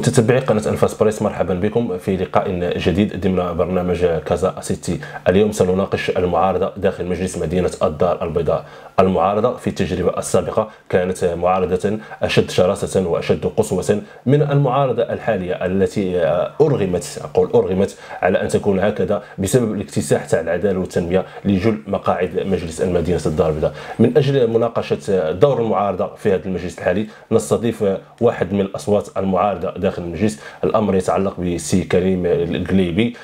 متتبعي قناة أنفاس بريس، مرحبا بكم في لقاء جديد ضمن برنامج كازا سيتي. اليوم سنناقش المعارضة داخل مجلس مدينة الدار البيضاء. المعارضة في التجربة السابقة كانت معارضة أشد شراسة وأشد قسوة من المعارضة الحالية التي أرغمت على أن تكون هكذا بسبب الاكتساح تاع العدالة والتنمية لجل مقاعد مجلس مدينة الدار البيضاء. من أجل مناقشة دور المعارضة في هذا المجلس الحالي نستضيف واحد من الأصوات المعارضة داخل المجلس. الأمر يتعلق بسي كريم الكلايبي،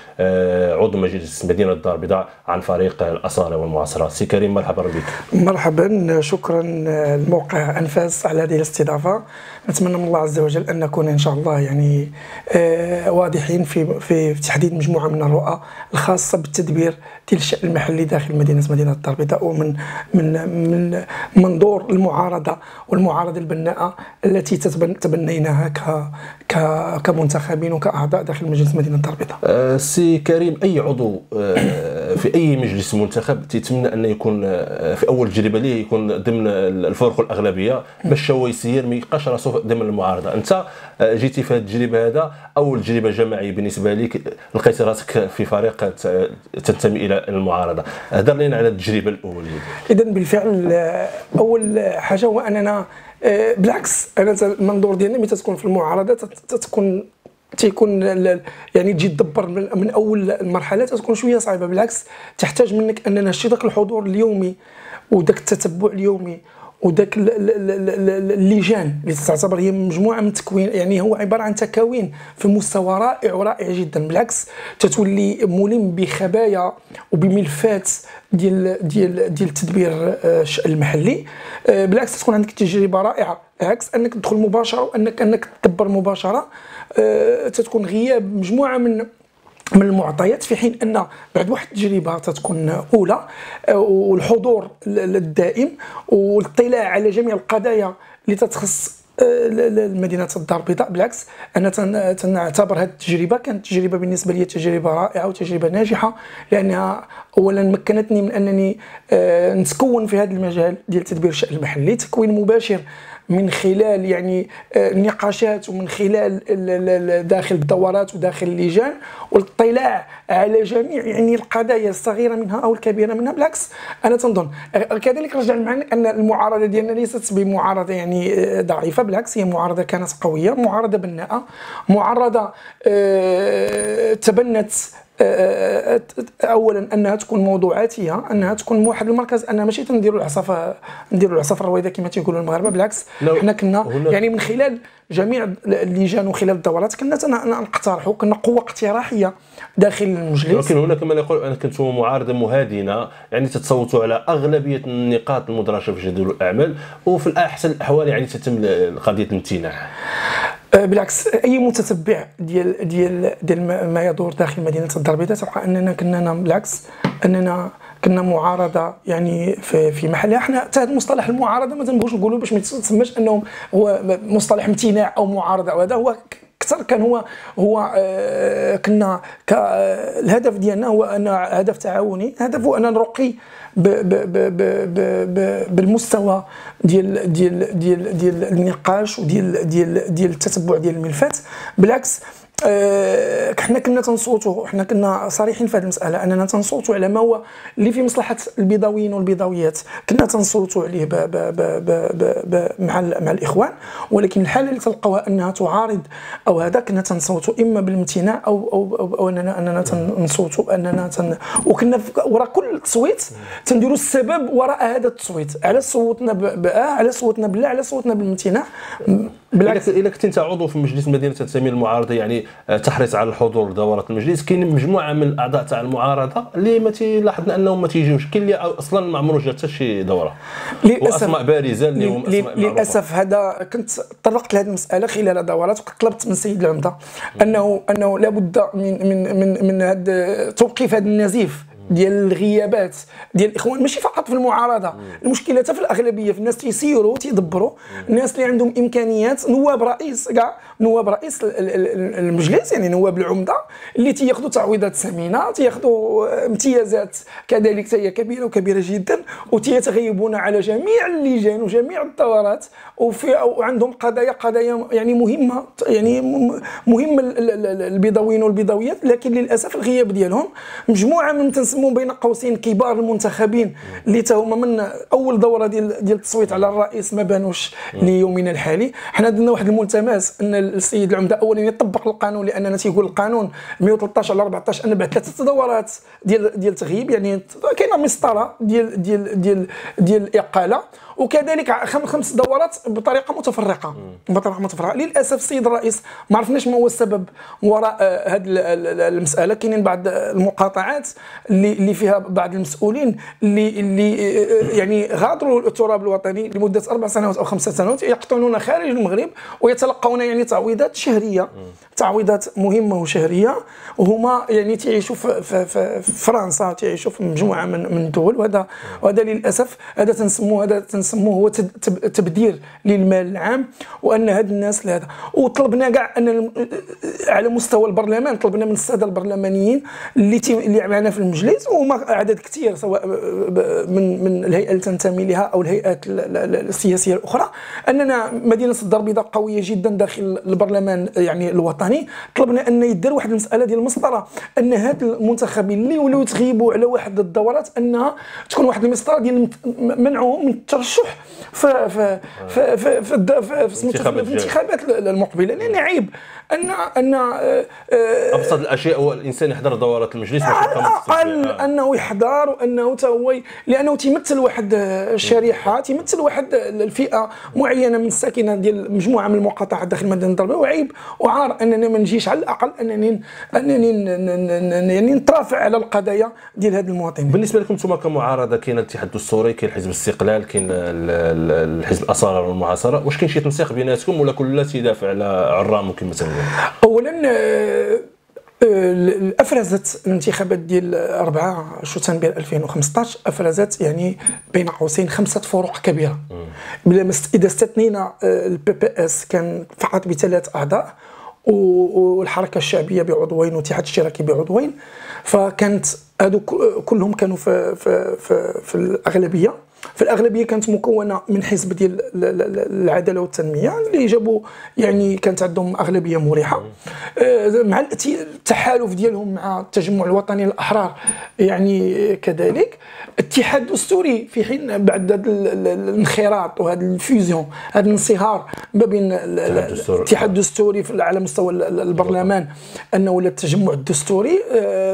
عضو مجلس مدينة الدار البيضاء عن فريق الأصالة والمعاصرة. سي كريم مرحبا بك. مرحبا، شكرا لموقع أنفاس على هذه الاستضافة. نتمنى من الله عز وجل أن نكون إن شاء الله يعني واضحين في تحديد مجموعة من الرؤى الخاصة بالتدبير ديال الشأن المحلي داخل مدينة الدار البيضاء، ومن من من منظور المعارضة والمعارضة البناءة التي تبنيناها كمنتخبين وكأعضاء داخل مجلس مدينة الدار البيضاء. سي كريم، أي عضو في أي مجلس منتخب تيتمنى أن يكون في أول تجربة ليه يكون ضمن الفرق الأغلبية باش هو يسير ما يبقاش راسو ضمن المعارضة. أنت جيتي في هذه التجربة، هذا أول تجربة جماعية بالنسبة لك، لقيتي راسك في فريق تنتمي إلى المعارضة. هضر لنا على التجربة الأولى. إذا بالفعل أول حاجة هو أننا بالعكس، أنا المنظور ديالنا ملي تكون في المعارضة تيكون يعني تجي تدبر من اول مرحله، تكون شويه صعيبه. بالعكس تحتاج منك اننا شي داك الحضور اليومي وداك التتبع اليومي وداك اللجان اللي تعتبر هي مجموعه من التكوين، يعني هو عباره عن تكوين في مستوى رائع جدا. بالعكس تتولي ملم بخبايا وبملفات ديال التدبير الشأن المحلي. بالعكس تكون عندك تجربه رائعه، عكس انك تدخل مباشره وانك تدبر مباشره. تتكون غياب مجموعه من المعطيات، في حين ان بعد واحد التجربه تتكون اولى والحضور الدائم والاطلاع على جميع القضايا اللي تتخص مدينة الدار البيضاء. بالعكس أنا تنعتبر هذه التجربة كانت تجربة بالنسبة لي تجربة رائعة وتجربة ناجحة، لأنها أولا مكنتني من أنني نتكون في هذا المجال ديال تدبير الشأن المحلي، تكوين مباشر من خلال يعني نقاشات ومن خلال داخل الدورات وداخل اللجان، والاطلاع على جميع يعني القضايا الصغيره منها او الكبيره منها. بالعكس انا تنظن كذلك رجع معنا ان المعارضه ديالنا ليست بمعارضه يعني ضعيفه، بالعكس هي معارضه كانت قويه، معارضه بناءه، معارضه تبنت اولا انها تكون موضوعاتيه، انها تكون واحد المركز، انها ماشي تنديروا العصافه الرويضه كما تيقولوا المغاربه. بالعكس حنا كنا يعني من خلال جميع اللجان وخلال الدورات كنا نقترحوا، كنا قوه اقتراحيه داخل المجلس. لكن هناك من يقول انكم كنتم معارضه مهادنه، يعني تتصوتوا على اغلبيه النقاط المدرجه في جدول الاعمال، وفي احسن الاحوال يعني تتم قضيه الامتناع. بالعكس اي متتبع ديال ما يدور داخل مدينه الدار البيضاء تلقى اننا كنا بالعكس اننا كنا معارضه يعني في محلها. حنا حتى هذا المصطلح المعارضه ما تنبغوش نقولوا باش ما تسماش انه هو مصطلح امتناع او معارضه، وهذا هو اكثر كان هو كنا الهدف ديالنا هو ان هدف تعاوني، هدفه ان نرقي بالمستوى ديال النقاش وديال التتبع ديال الملفات. بالعكس حنا كنا تنصوتوا، حنا كنا صريحين في هذه المساله اننا تنصوتوا على ما هو اللي في مصلحه البيضاويين والبيضاويات، كنا تنصوتوا عليه مع الاخوان. ولكن الحاله اللي تلقاوها انها تعارض او هذا كنا تنصوتوا اما بالامتناع او اننا تنصوتوا وكنا وراء كل تصويت تنديروا السبب وراء هذا التصويت، على صوتنا على صوتنا بالله، على صوتنا بالامتناع. بالعكس الا كنت انت عضو في مجلس مدينه تنتمي للمعارضه، يعني تحرص على الحضور لدورات المجلس. كاين مجموعه من الاعضاء تاع المعارضه اللي ما تلاحظنا انهم ما تيجيوش، كاين اللي اصلا ما عمرو جا حتى شي دوره، واسماء بارزه اللي هما اسماء للاسف. هذا كنت طرقت لهذه المساله خلال دورات، وكنت طلبت من السيد العمده انه لابد من هذا توقيف هذا النزيف ديال الغيابات ديال الاخوان ماشي فقط في المعارضه، المشكله حتى في الاغلبيه، في الناس تيسيروا تيدبروا، الناس اللي عندهم امكانيات، نواب رئيس كاع، نواب رئيس المجلس يعني نواب العمده اللي تياخذوا تعويضات ثمينه، تياخذوا امتيازات كذلك هي كبيره وكبيره جدا، وتيتغيبون على جميع اللجان وجميع الدورات، وعندهم قضايا يعني مهمه، يعني مهمه البيضاويين والبيضاويات، لكن للاسف الغياب ديالهم مجموعه من تنسمون بين قوسين كبار المنتخبين اللي تا هما من اول دوره ديال التصويت على الرئيس ما بانوش ليومنا الحالي. حنا درنا واحد الملتمس ان السيد العمده اولا يطبق القانون، لاننا تيقول القانون 113 على 14 ان بعد 3 دورات ديال تغييب يعني كاينه مسطره ديال ديال ديال ديال الاقاله، وكذلك 5 دورات بطريقه متفرقه. للاسف السيد الرئيس ما عرفناش ما هو السبب وراء هذه المساله. كاينين بعض المقاطعات اللي فيها بعض المسؤولين اللي يعني غادروا التراب الوطني لمده 4 سنوات او 5 سنوات، يقطنون خارج المغرب ويتلقون يعني تعويضات شهريه، تعويضات مهمه وشهريه، وهما يعني تعيشوا في فرنسا، تعيشوا في مجموعه من الدول. وهذا للاسف هذا تنسموه هو تبذير للمال العام، وان هاد الناس لهذا. وطلبنا كاع ان على مستوى البرلمان طلبنا من الساده البرلمانيين اللي معنا في المجلس، وهما عدد كثير سواء من الهيئه اللي تنتمي لها او الهيئات السياسيه الاخرى، اننا مدينه الدار البيضاء قويه جدا داخل البرلمان يعني الوطني. طلبنا ان يدار واحد المساله ديال المسطره، ان هاد المنتخبين اللي ولاو تغيبوا على واحد الدورات انها تكون واحد المسطره ديال منعهم من الترشح في الانتخابات المقبله، لان عيب ان ابسط الاشياء هو الانسان يحضر دورات المجلس اقل انه يحضر، وانه هو لانه تيمثل واحد الشريحه، تيمثل واحد الفئه معينه من الساكنه ديال مجموعه من المقاطعات داخل مدينه الدار البيضاء، وعيب وعار اننا ما نجيش على الاقل انني يعني نترافع على القضايا ديال هاد المواطنين. بالنسبه لكم انتم كمعارضه، كاين الاتحاد الدستوري، كاين حزب الاستقلال، كاين الحزب الاصاله والمعاصره، واش كاين شي تنسيق بيناتكم ولا كلنا تيدافع على عرامو كما تنقولوا؟ اولا افرزت الانتخابات ديال 4 شتنبر 2015 افرزت يعني بين قوسين 5 فروق كبيره، اذا استثنينا البي بي اس كان فقط ب3 اعضاء، والحركه الشعبيه بعضوين، والاتحاد الاشتراكي بعضوين، فكانت هادو كلهم كانوا في الاغلبيه. فالاغلبيه كانت مكونه من حزب ديال العداله والتنميه اللي جابوا يعني كانت عندهم اغلبيه مريحه، مع التحالف ديالهم مع التجمع الوطني الاحرار يعني كذلك الاتحاد الدستوري، في حين بعد هذا الانخراط وهذا الفيوزيون، هذا الانصهار ما بين الاتحاد الدستوري على مستوى البرلمان انه ولا التجمع الدستوري،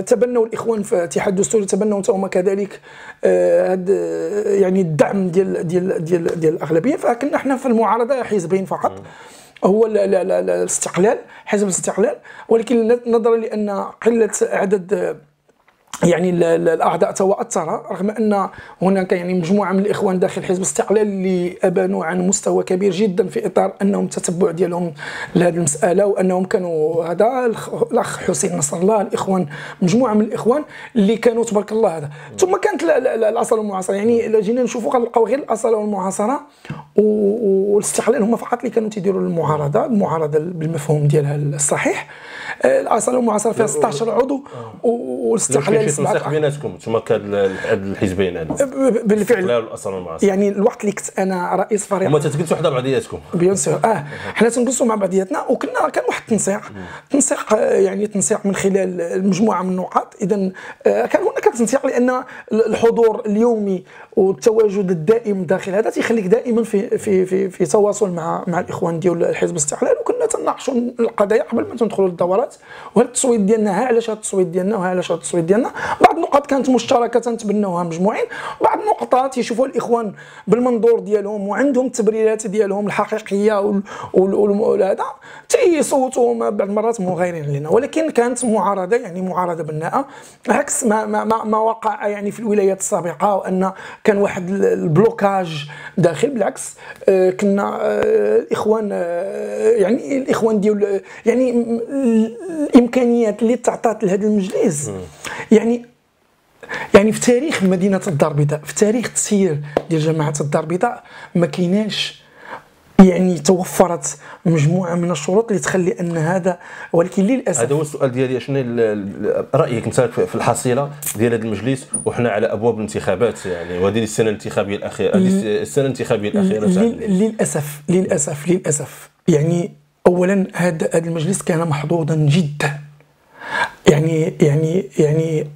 تبنوا الاخوان في الاتحاد الدستوري تبنوا هما كذلك هذا يعني الدعم ديال ديال ديال ديال الاغلبيه. فكنا حنا في المعارضه حزبين فقط، هو الاستقلال، حزب الاستقلال، ولكن نظرا لان قله عدد يعني الاعضاء تاثر، رغم ان هناك يعني مجموعه من الاخوان داخل حزب الاستقلال اللي ابانوا عن مستوى كبير جدا في اطار انهم التتبع ديالهم لهذه المساله، وانهم كانوا هذا الاخ حسين نصر الله، الاخوان مجموعه من الاخوان اللي كانوا تبارك الله هذا. ثم كانت الاصاله والمعاصره، يعني الا جينا نشوفوا غنلقاو غير الاصاله والمعاصره والاستقلال هما فقط اللي كانوا تيديروا المعارضه بالمفهوم ديالها الصحيح. الاصاله والمعاصره فيها 16 عضو والاستقلال تنسيق بيناتكم ثم كاد الحزبين هذا بالفعل الاصاله والمعاصره. يعني الوقت اللي كنت انا رئيس فريق هما تتجلسوا حدا بعضياتكم بيان سور، حنا تنجلسوا مع بعضياتنا، وكنا كان واحد التنسيق يعني تنسيق من خلال مجموعه من النقاط. اذا كان هناك تنسيق لان الحضور اليومي والتواجد الدائم داخل هذا تيخليك دائما في في في في تواصل مع الاخوان ديال الحزب الاستقلال، وكنا تناقشوا القضايا قبل ما تندخلوا للدورات، وهذا التصويت ديالنا ها علاش هذا التصويت ديالنا وها علاش هذا التصويت ديالنا. بعض النقط كانت مشتركه تنتبناوها مجموعين، بعض النقطات يشوفوا الاخوان بالمنظور ديالهم وعندهم التبريرات ديالهم الحقيقيه وهذا تيصوتوا بعض المرات مغايرين علينا، ولكن كانت معارضه يعني معارضه بناءه عكس ما وقع يعني في الولايات السابقه، وان كان واحد البلوكاج داخل. بالعكس كنا الاخوان يعني الاخوان ديال يعني الامكانيات اللي تعطات لهذا المجلس يعني يعني في تاريخ مدينة الدار البيضاء، في تاريخ تسيير ديال جماعة الدار البيضاء ما كايناش يعني توفرت مجموعة من الشروط اللي تخلي أن هذا، ولكن للأسف هذا هو السؤال ديالي. شنو رأيك مثلا في الحصيلة ديال هذا المجلس وحنا على أبواب الانتخابات يعني، وهذه السنة الانتخابية الأخيرة، للأسف يعني أولا هذا المجلس كان محظوظا جدا، يعني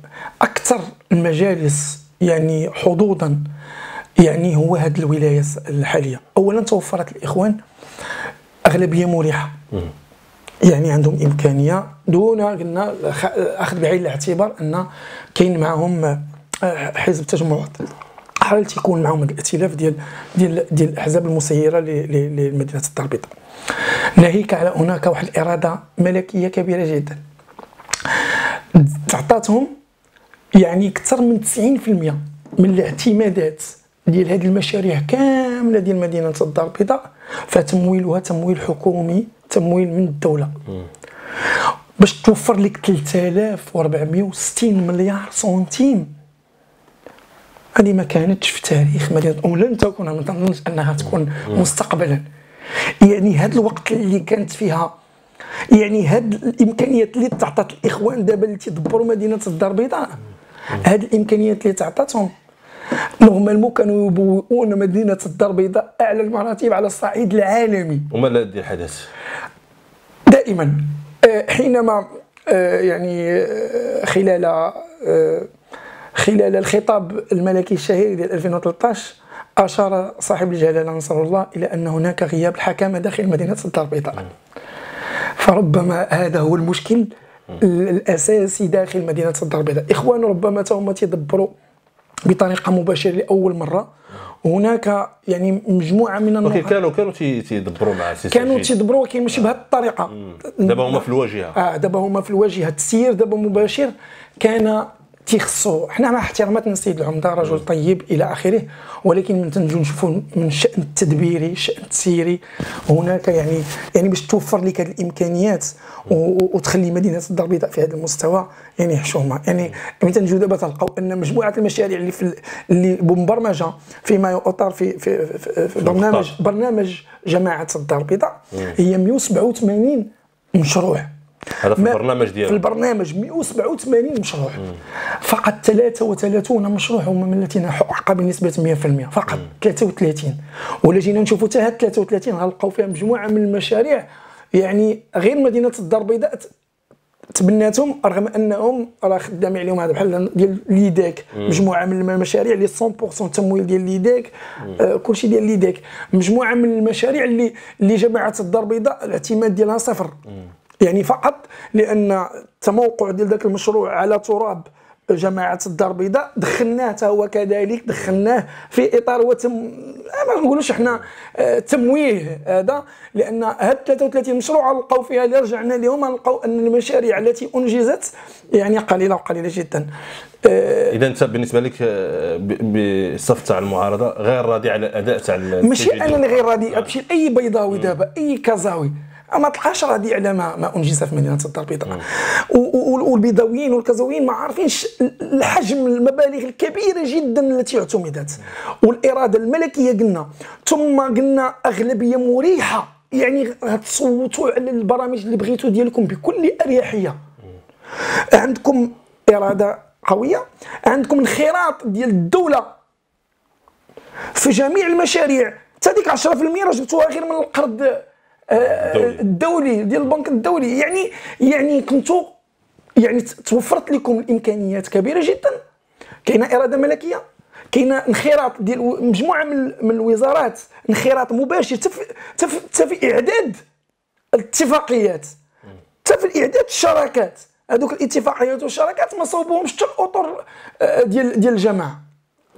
أكثر المجالس يعني حظوظا يعني هو هذه الولاية الحالية. أولا توفرت الإخوان أغلبية مريحة، يعني عندهم إمكانية دون قلنا أخذ بعين الاعتبار أن كاين معهم حزب التجمع الوطني الأحرار اللي تيكون معهم الائتلاف ديال الأحزاب المسيرة لمدينة الدار البيضاء، ناهيك على هناك واحد الإرادة ملكية كبيرة جدا تعطاتهم يعني أكثر من 90% من الاعتمادات ديال هذه المشاريع كامله ديال مدينه الدار البيضاء، فتمويلها تمويل حكومي، تمويل من الدوله، باش توفر لك 3460 مليار سنتيم. هذه ما كانتش في تاريخ مدينه ولن تكون، ما تنظنش انها تكون مستقبلا. يعني هذا الوقت اللي كانت فيها يعني هذه الامكانيات اللي تعطات الاخوان دابا اللي تيدبروا مدينه الدار البيضاء، هذه الامكانيات اللي تعطاتهم نورمالمون كانوا يبوؤون مدينه الدار البيضاء اعلى المراتب على الصعيد العالمي. وما لا يدي الحدث دائما حينما يعني خلال الخطاب الملكي الشهير ديال 2013 اشار صاحب الجلاله نصر الله الى ان هناك غياب الحكامه داخل مدينه الدار البيضاء، فربما هذا هو المشكل الاساسي داخل مدينه الدار البيضاء. اخوان ربما تهم تيدبروا بطريقه مباشره لاول مره، هناك يعني مجموعه من النقاط كانوا تيدبروا مع السيسي، كانوا تيدبروا ولكن ماشي بهذه الطريقه. دابا هما في الواجهه، دابا هما في الواجهه، التسيير دابا مباشر كان تيخصو. حنا مع احتراماتنا للسيد العمده رجل طيب الى اخره، ولكن من تنجم نشوفوا من الشان التدبيري الشان التسييري هناك يعني باش توفر لك هذه الامكانيات وتخلي مدينه الدار البيضاء في هذا المستوى يعني حشومه. يعني ملي تنجيو دابا تلقاو ان مجموعه المشاريع اللي مبرمجه فيما يؤطر في برنامج جماعه الدار البيضاء هي 187 مشروع. هذا في البرنامج ديالو، في البرنامج 187 مشروع، فقط 33 مشروع هما من التي حقق بنسبه 100%، فقط 33. ولا جينا نشوفوا حتى هاد 33 غنلقاو فيها مجموعه من المشاريع يعني غير مدينه الدار البيضاء تبناتهم، رغم انهم راه خدامين عليهم. هذا بحال ديال ليداك، مجموعه من المشاريع اللي 100% تمويل ديال ليداك، كلشي ديال ليداك، مجموعه من المشاريع اللي جماعه الدار البيضاء الاعتماد ديالها صفر، يعني فقط لان التموقع ديال ذاك المشروع على تراب جماعه الدار البيضاء دخلناه حتى هو كذلك، دخلناه في اطار ما نقولوش احنا تمويه هذا، لان هاد 33 مشروع لقاو فيها اللي رجعنا لهم لقاو ان المشاريع التي انجزت يعني قليله وقليله جدا. اذا انت بالنسبه لك بالصف تاع المعارضه غير راضي على الاداء تاع، ماشي انا اللي غير راضي، ماشي اي بيضاوي دابا اي كازاوي ما تلقاش راضي على ما انجز في مدينه الدار البيضاء. والبيضاويين والكازاويين ما عارفينش الحجم المبالغ الكبيره جدا التي اعتمدت، والاراده الملكيه قلنا، ثم قلنا اغلبيه مريحه، يعني غتصوتوا على البرامج اللي بغيتوا ديالكم بكل اريحيه. عندكم اراده قويه، عندكم انخراط ديال الدوله في جميع المشاريع، حتى ديك 10% راه جبتوها غير من القرض الدولي ديال البنك الدولي. يعني كنتو يعني توفرت لكم الامكانيات كبيره جدا، كاينه اراده ملكيه، كاينه انخراط ديال مجموعه من الوزارات، انخراط مباشر حتى في اعداد الاتفاقيات، حتى في اعداد الشراكات. هذوك الاتفاقيات والشراكات ما صوبوهمش حتى الاطر ديال الجماعه،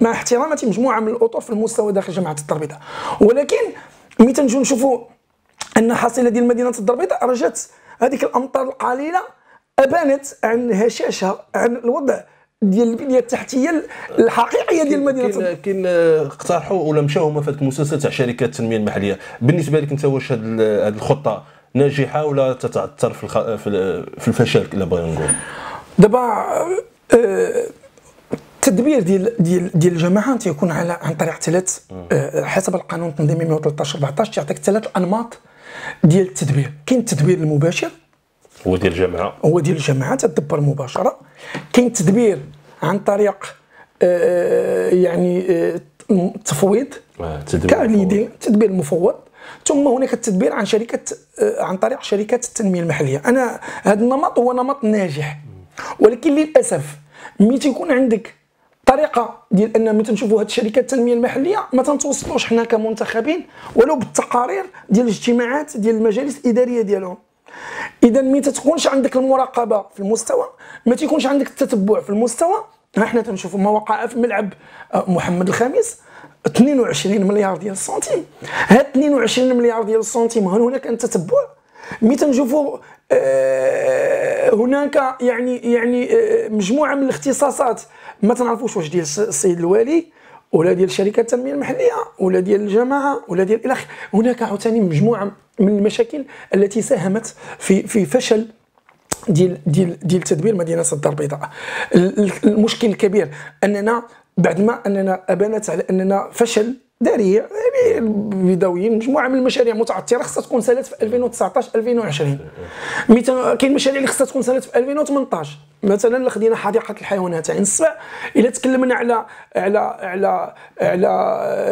مع احتراماتي مجموعه من الاطر في المستوى داخل جماعه الدار البيضاء، ولكن ملي تنجيو نشوفوا ان حصيله ديال مدينه الدار البيضاء رجات هذيك الامطار القليله ابانت عن هشاشها، عن الوضع ديال البنيه التحتيه الحقيقيه ديال مدينه. كاين اقترحوا ولا مشاو هما في هذيك المسلسل تاع شركات التنميه المحليه، بالنسبه لك انت واش هذه الخطه ناجحه ولا تتعثر في الفشل؟ الا بغينا نقول دابا التدبير ديال الجماعه تيكون على عن طريق ثلاث حسب القانون التنظيمي 113/14 تيعطيك ثلاث انماط ديال التدبير. كاين التدبير المباشر هو ديال الجماعه، تدبر مباشره. كاين التدبير عن طريق يعني التفويض التدبير المفوض، ثم هناك التدبير عن عن طريق شركات التنميه المحليه. انا هذا النمط هو نمط ناجح، ولكن للاسف ملي تيكون عندك طريقه ديال ان ملي تنشوفوا هاد الشركات التنميه المحليه ما تنتوصلوش حنا كمنتخبين ولو بالتقارير ديال الاجتماعات ديال المجالس الاداريه ديالهم. اذا ملي تتكونش عندك المراقبه في المستوى، ما تيكونش عندك التتبع في المستوى. احنا تنشوفوا ما وقع في ملعب محمد الخامس 22 مليار ديال السنتيم. هاد 22 مليار ديال السنتيم هل هناك تتبع؟ ملي تنشوفوا هناك يعني مجموعه من الاختصاصات ما تنعرفوش واش ديال السيد الوالي ولا ديال شركه التنميه المحليه ولا ديال الجماعه ولا ديال الى اخره. هناك عاوتاني مجموعه من المشاكل التي ساهمت في فشل ديال تدبير مدينه الدار البيضاء. المشكل الكبير اننا بعد ما اننا ابانت على اننا فشل داري بدويين، مجموعه من المشاريع متعثره خصها تكون سالات في 2019 2020. كاين مشاريع اللي خصها تكون سالات في 2018. مثلا خدينا حديقه الحيوانات عين السبع، الا تكلمنا على على على على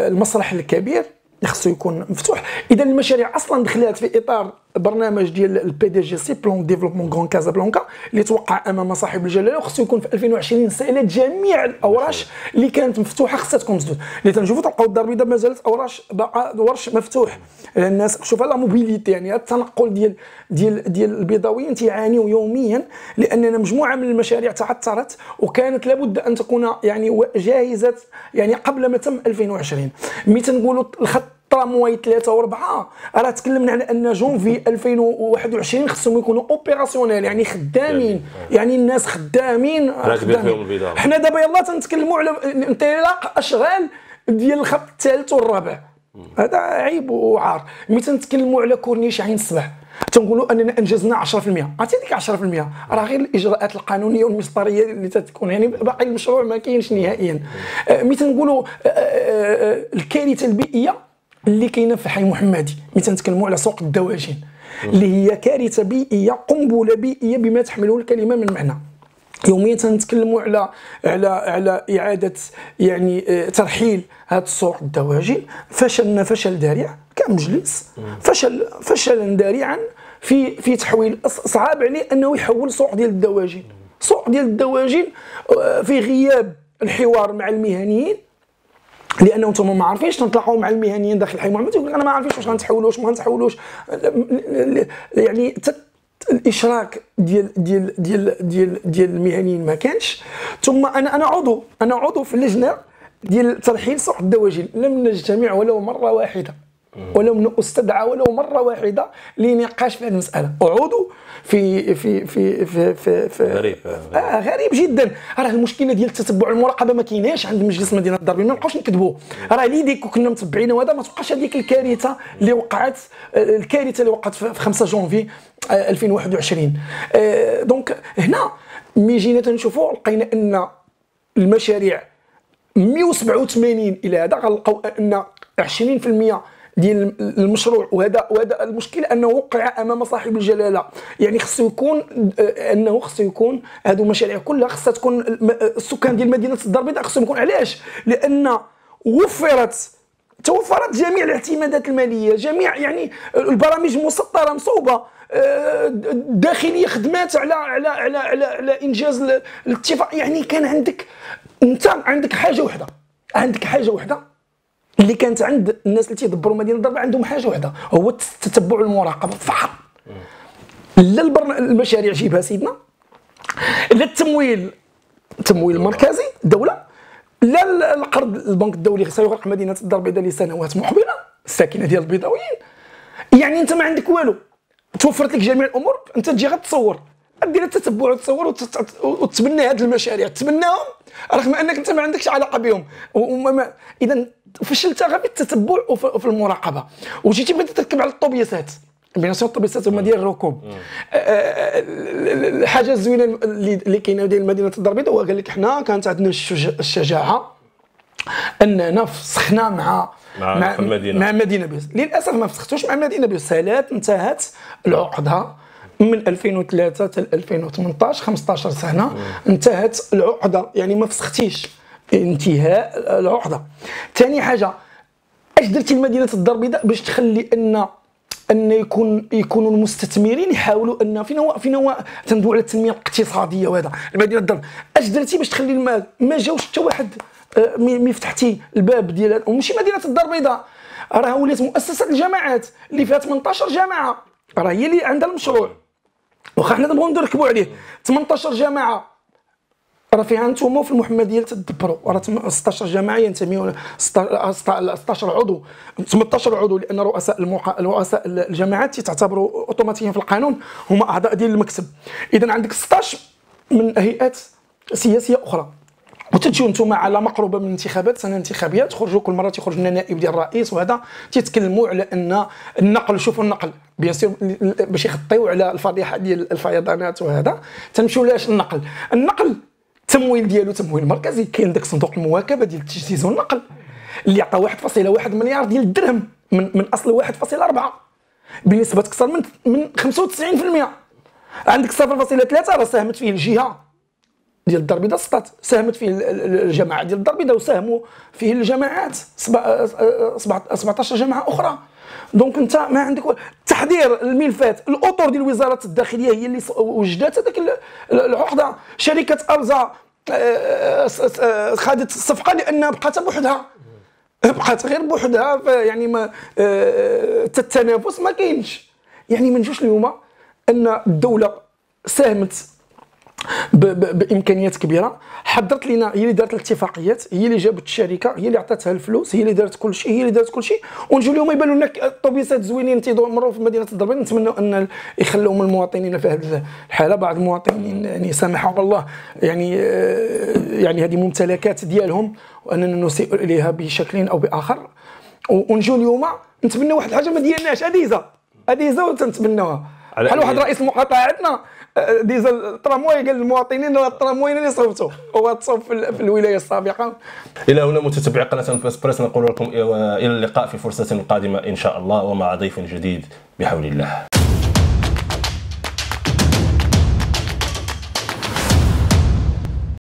المسرح الكبير خصو يكون مفتوح. اذا المشاريع اصلا دخلات في اطار برنامج ديال البي دي جي سي بلان ديفلوبمون غون كازابلانكا اللي توقع امام صاحب الجلاله، وخصو يكون في 2020 سالات جميع الاوراش اللي كانت مفتوحه خصها تكون مسدود. اللي تنشوفوا تلقاو الدار البيضاء مازالت اوراش باقا ورش مفتوح. الناس شوف لا موبيليتي يعني التنقل ديال البيضاويين تيعانيوا يوميا، لاننا مجموعه من المشاريع تعثرت وكانت لابد ان تكون يعني جاهزه يعني قبل ما تم 2020. ملي تنقولوا الخط ترامواي 3 و 4 راه تكلمنا على ان جونفي 2021 خصهم يكونوا اوبيراسيونيل يعني خدامين، يعني الناس خدامين. حنا دابا يلاه تنتكلموا على انطلاق اشغال ديال الخط الثالث والرابع، هذا عيب وعار. ملي تنتكلموا على كورنيش عين الصباح تنقولوا اننا انجزنا 10%، عرفتي ديك 10% راه غير الاجراءات القانونيه والمسطريه اللي تتكون، يعني باقي المشروع ما كاينش نهائيا. ملي تنقولوا الكارثه البيئيه اللي كاينه في حي محمدي، ملي تنتكلموا على سوق الدواجن اللي هي كارثه بيئيه، قنبله بيئيه بما تحمله الكلمه من معنى. يوميا تنتكلموا على على على اعاده يعني ترحيل هذا سوق الدواجن. فشلنا فشل ذريع كمجلس، فشلا ذريعا في تحويل. صعاب عليه انه يحول سوق ديال الدواجن، في غياب الحوار مع المهنيين، لانه نتوما ما عارفينش. تنطلعوا مع المهنيين داخل حي محمد يقول لك انا ما عارفينش واش غنتحولوش ما غنتحولوش. يعني الاشراك ديال ديال ديال ديال ديال المهنيين ما كانش. ثم انا عضو في اللجنه ديال ترحيل سوق الدواجن، لم نجتمع ولو مره واحده، ولم استدعى ولو مره واحده لنقاش في هذه المساله. عضو في في في في في, في غريب غريب جدا. راه المشكله ديال التتبع والمراقبه ما كايناش عند مجلس مدينه الدار البيضاء، ما نبقاوش نكذبوا. راه لي ديك كنا متبعين وهذا ما تبقاش هذيك الكارثه اللي وقعت، في 5 جونفي 2021. دونك هنا ملي جينا تنشوفوا لقينا ان المشاريع 187 الى هذا غنلقاو ان 20% ديال المشروع. وهذا المشكل انه وقع امام صاحب الجلاله. يعني خصو يكون انه هادو المشاريع كلها خصها تكون السكان ديال مدينه الدار البيضاء خصهم يكون. علاش؟ لان توفرت جميع الاعتمادات الماليه، جميع يعني البرامج المسطره مصوبه، الداخليه خدمات على على على على, على انجاز الاتفاق. يعني كان عندك انت عندك حاجه وحده اللي كانت عند الناس اللي تيدبروا مدينه الدار البيضاء، عندهم حاجه واحده هو التتبع والمراقبه فقط. لا المشاريع جيبها سيدنا، لا التمويل المركزي الدوله، لا القرض البنك الدولي. سيغرق مدينه الدار البيضاء لسنوات محبطه الساكنه ديال البيضاويين. يعني انت ما عندك والو، توفرت لك جميع الامور، انت تجي غتصور، دير التتبع وتصور وتتبنى هذه المشاريع، تتبناهم رغم انك انت ما عندكش علاقه بهم. اذا فشلت غير في التتبع وفي المراقبه. وجيتي بديت تركب على الطوبيسات، بنشط باستثمار ديال الركوب. الحاجه الزوينه اللي كاينه ديال مدينه الدار البيضاء هو قال لك حنا كانت عندنا الشجاعه اننا فسخنا مع مدينه بيوس. للاسف ما فسختوش مع مدينه بيوس، سالات انتهت العقده من 2003 حتى 2018 15 سنه انتهت العقده، يعني ما فسختيش انتهاء العقده. ثاني حاجه اش درتي لمدينه الدار البيضاء باش تخلي ان يكونوا المستثمرين يحاولوا ان فينا تندويو على التنميه الاقتصاديه. وهذا المدينه الدار اش درتي باش تخلي المال ما جاوش حتى واحد ملي فتحتي الباب ديال، وماشي مدينه الدار البيضاء راه ولات مؤسسه الجامعات اللي فيها 18 جامعه راه هي اللي عندها المشروع، واخا حنا نبغيو نركبوا عليه 18 جامعه راه فيها انتم في المحمديه تدبروا، راه 16 جماعه ينتميوا 16 عضو 18 عضو، لان رؤساء الجماعات تعتبروا اوتوماتيا في القانون هما اعضاء ديال المكتب. اذا عندك 16 من هيئات سياسيه اخرى، وتجيو انتم على مقربه من الانتخابات سنه انتخابيه تخرجوا كل مره تيخرج لنا نائب ديال الرئيس، وهذا تيتكلموا على ان النقل، شوفوا النقل بيان سير باش يخطيو على الفضيحه ديال الفيضانات، وهذا تمشيو لاش النقل التمويل ديالو تمويل مركزي، كاين داك صندوق المواكبه ديال التجهيز والنقل اللي عطى 1.1 مليار ديال الدرهم من اصل 1.4 بنسبه اكثر من 95%. عندك 0.3 راه ساهمت فيه الجهه ديال الدار البيضاء سطات، ساهمت فيه الجماعه ديال الدار البيضاء، وساهموا فيه الجماعات 17 جماعه اخرى. دونك انت ما عندك تحضير الملفات، الاطر ديال وزاره الداخليه هي اللي وجدت هذاك العقده، شركه أرزا خدت الصفقه لانها بقات بوحدها، بقات غير بوحدها، يعني ما التنافس ما كاينش. يعني ما نجوش اليوم ان الدوله ساهمت بامكانيات كبيره، حضرت لنا، هي اللي دارت الاتفاقيات، هي اللي جابت الشركه، هي اللي عطاتها الفلوس، هي اللي دارت كل شيء، ونجيو اليوم يبانوا لنا الطوبيسات زوينين تيمروا في مدينه الدار البيضاء. نتمنوا ان يخلوا من المواطنين في هذه الحاله، بعض المواطنين يعني سامحهم الله، يعني هذه ممتلكات ديالهم واننا نسيء اليها بشكل او باخر، ونجيو اليوم نتمنوا واحد الحاجه ما ديالناش، اديزا وتنتمنوها. بحال واحد رئيس المقاطعه عندنا ديزا الترامواي قال للمواطنين راه الترامواي اللي صوتوا هو تصوب في الولايه السابقه. الى هنا متتبعي قناه أنفاس بريس، نقول لكم الى اللقاء في فرصه قادمه ان شاء الله ومع ضيف جديد بحول الله.